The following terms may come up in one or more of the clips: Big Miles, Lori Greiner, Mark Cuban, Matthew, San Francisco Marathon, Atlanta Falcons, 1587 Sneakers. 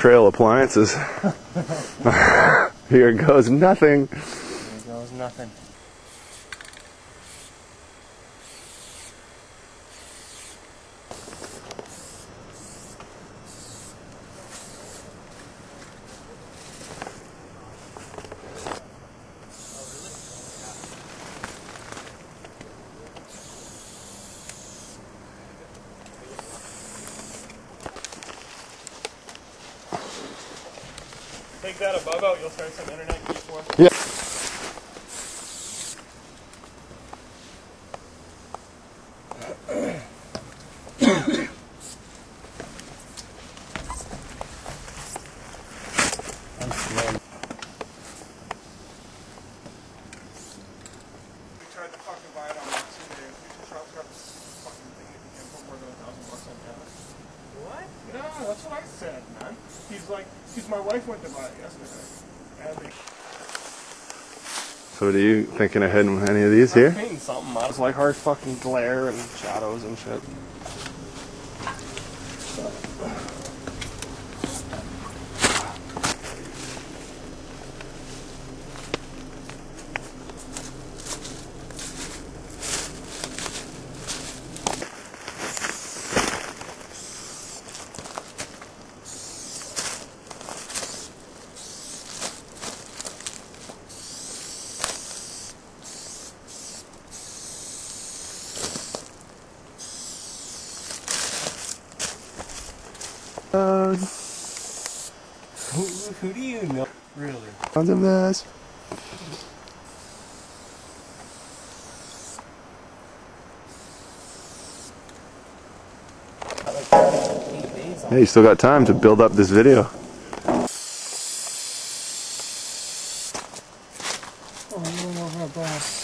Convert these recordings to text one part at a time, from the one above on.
trail appliances. Here goes nothing. Here goes nothing. Take that above out, you'll start some internet geek for us. Yeah. I'm slow. We tried to fucking buy it on Amazon today. Future shops got this fucking thing if you can't put more than $1,000 on it. What? No, that's what I said, man. He's like, my wife went to buy it yesterday. So do you thinking ahead with any of these here? I'm painting something. I just like hard fucking glare and shadows and shit. Who do you know? Really? Tons of mess. Yeah, you still got time to build up this video. Oh, I'm going over a bus.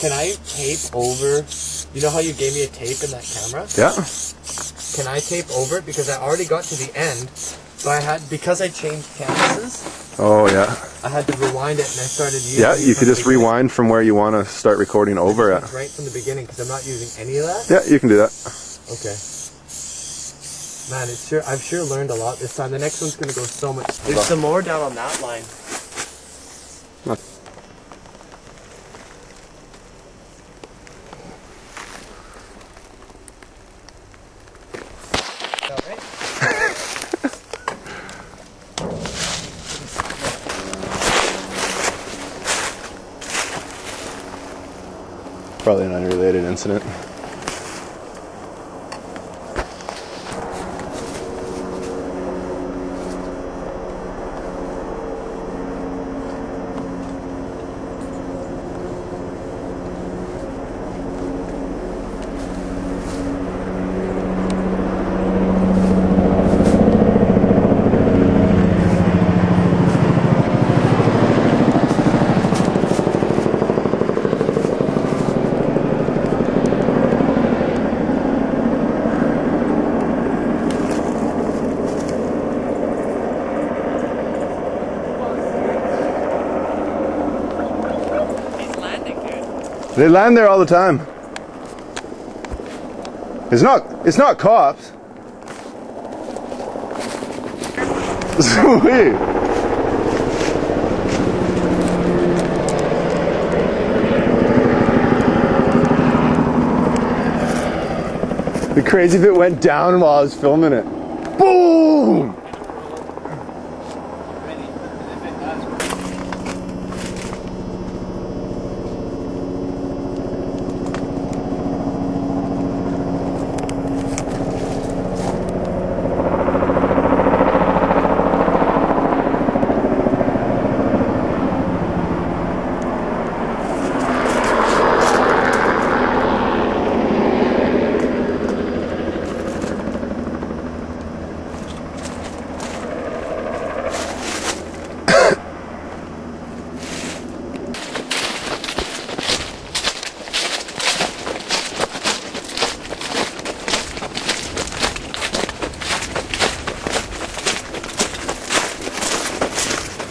Can I tape over, you know how you gave me a tape in that camera? Yeah. Can I tape over it? Because I already got to the end, but I had, because I changed canvases. Oh, yeah. I had to rewind it and I started using. Yeah, you could just rewind from where you want to start recording over it. Right from the beginning, because I'm not using any of that. Yeah, you can do that. Okay. Man, it's sure, I've sure learned a lot this time. The next one's going to go so much. There's some more down on that line. Probably an unrelated incident. They land there all the time. It's not cops. It's weird. The crazy bit went down while I was filming it. Boom!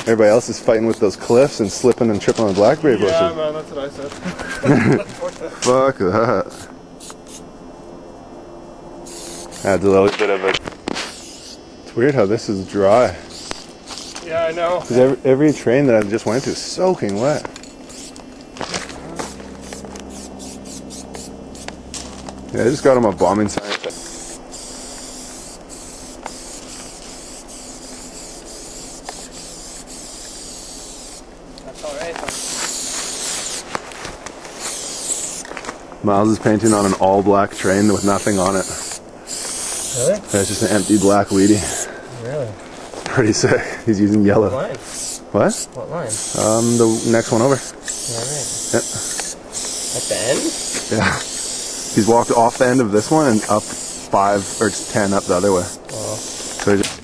Everybody else is fighting with those cliffs and slipping and tripping on blackberry bushes. Yeah, man, that's what I said. Fuck that. Adds a little bit of a... It's weird how this is dry. Yeah, I know. Because every train that I just went to is soaking wet. Yeah, I just got him a bombing sign. That's alright. Miles is painting on an all-black train with nothing on it. Really? Yeah, it's just an empty black Wheatie. Really? Pretty sick. He's using yellow. What line? What? What line? The next one over. Alright. Yep. At the end? Yeah. He's walked off the end of this one and up 5 or 10 up the other way. Wow. So he just...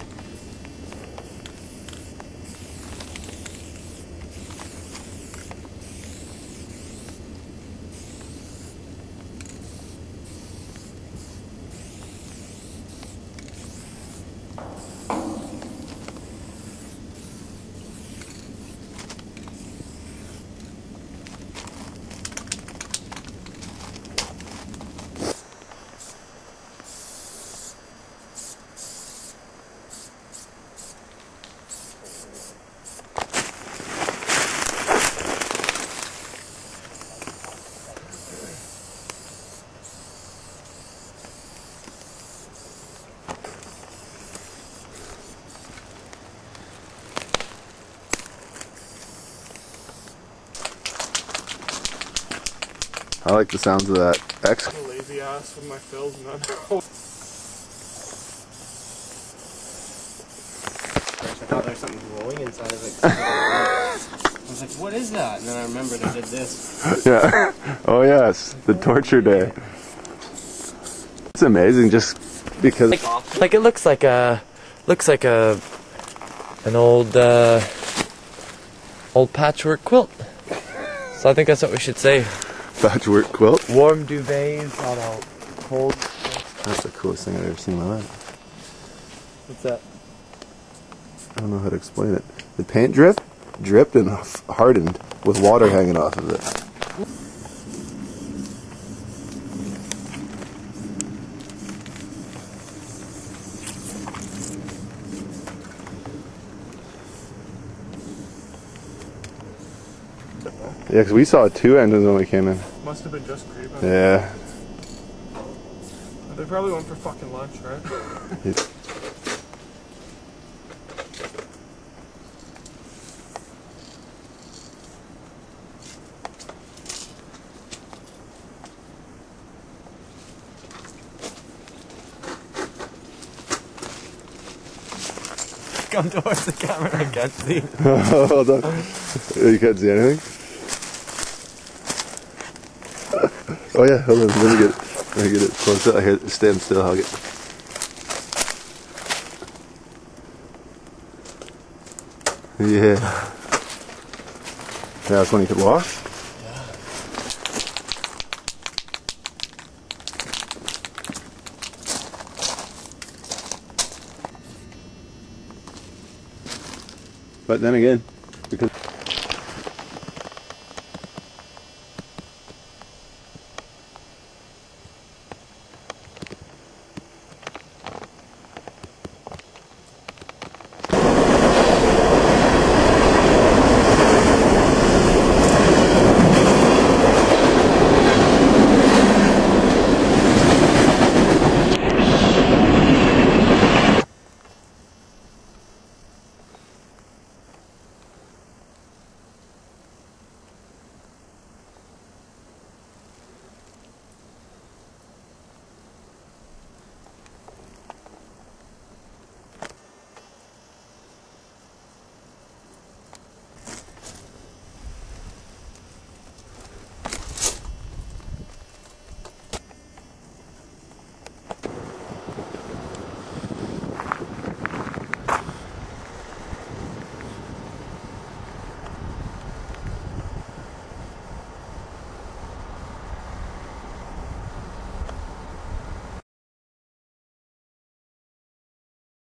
I like the sounds of that X. I'm a lazy ass with my fills, man. First I thought there was something rolling inside of it. I was like, what is that? And then I remembered I did this. Yeah. Oh yes, the torture day. It's amazing just because... Like it looks like a... Looks like a... An old... Old patchwork quilt. So I think that's what we should say. Patchwork quilt. Warm duvets on a cold... That's the coolest thing I've ever seen in my life. What's that? I don't know how to explain it. The paint dripped and hardened with water hanging off of it. Yeah, because we saw 2 engines when we came in. Must have been just creeping. Yeah. They probably went for fucking lunch, right? Yeah. Come towards the camera, I can't see. Hold on. You can't see anything? Oh yeah, hold on, let me get it close up. Here, stand still, hug it. Yeah. That's when you could walk? Yeah. But then again, because...